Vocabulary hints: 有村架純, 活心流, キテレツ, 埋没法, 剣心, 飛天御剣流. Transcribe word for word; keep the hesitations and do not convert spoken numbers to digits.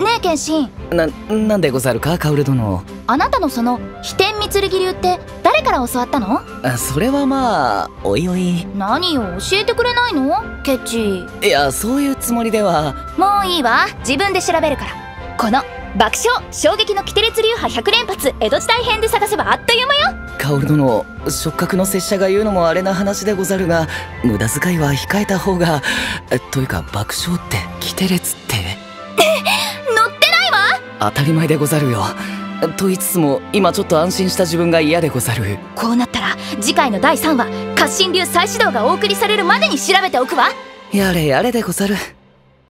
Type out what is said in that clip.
ねえ剣心、な、なんでござるか薫殿。あなたのその飛天御剣流って誰から教わったの？あ、それはまあおいおい。何を教えてくれないのケチ。いや、そういうつもりでは。もういいわ、自分で調べるから。この爆笑衝撃のキテレツ流派ひゃく連発江戸時代編で探せばあっという間よ。薫殿、触覚の拙者が言うのもあれな話でござるが、無駄遣いは控えた方が。というか爆笑ってキテレツって乗ってないわ。当たり前でござるよ。と言いつつも今ちょっと安心した自分が嫌でござる。こうなったら次回のだいさんわ「活心流再始動」がお送りされるまでに調べておくわ。やれやれでござる。